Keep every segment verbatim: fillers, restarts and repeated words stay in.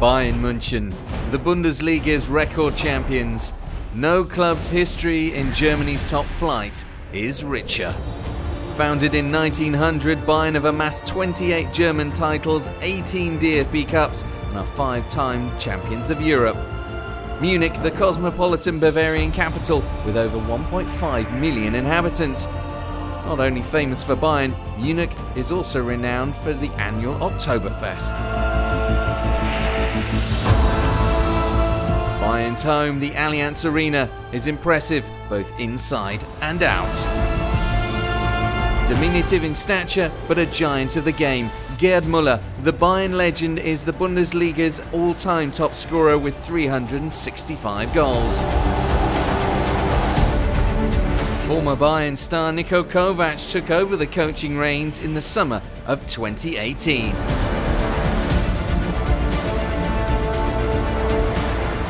Bayern München, the Bundesliga's record champions. No club's history in Germany's top flight is richer. Founded in nineteen hundred, Bayern have amassed twenty-eight German titles, eighteen D F B Cups and are five-time champions of Europe. Munich, the cosmopolitan Bavarian capital with over one point five million inhabitants. Not only famous for Bayern, Munich is also renowned for the annual Oktoberfest. Bayern's home, the Allianz Arena, is impressive both inside and out. Diminutive in stature, but a giant of the game. Gerd Müller, the Bayern legend, is the Bundesliga's all-time top scorer with three hundred sixty-five goals. Former Bayern star Niko Kovac took over the coaching reins in the summer of twenty eighteen.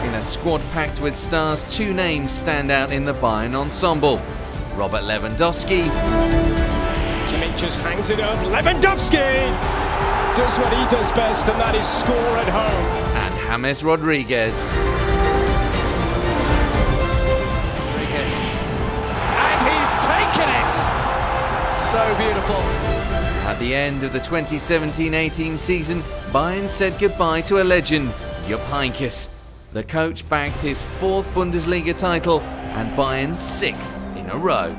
In a squad packed with stars, two names stand out in the Bayern ensemble. Robert Lewandowski. Kimmich just hangs it up. Lewandowski does what he does best, and that is score at home. And James Rodriguez. Rodriguez. And he's taken it! So beautiful. At the end of the twenty seventeen eighteen season, Bayern said goodbye to a legend, Jupp Heynckes. The coach bagged his fourth Bundesliga title and Bayern's sixth in a row.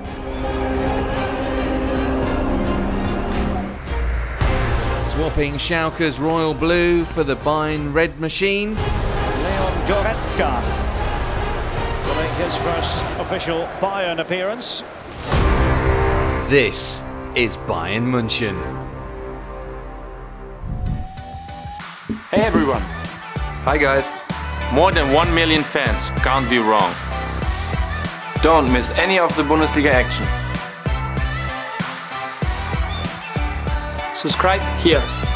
Swapping Schalke's royal blue for the Bayern red machine. Leon Goretzka doing his first official Bayern appearance. This is Bayern München. Hey everyone. Hi guys. More than one million fans, can't be wrong. Don't miss any of the Bundesliga action. Subscribe here.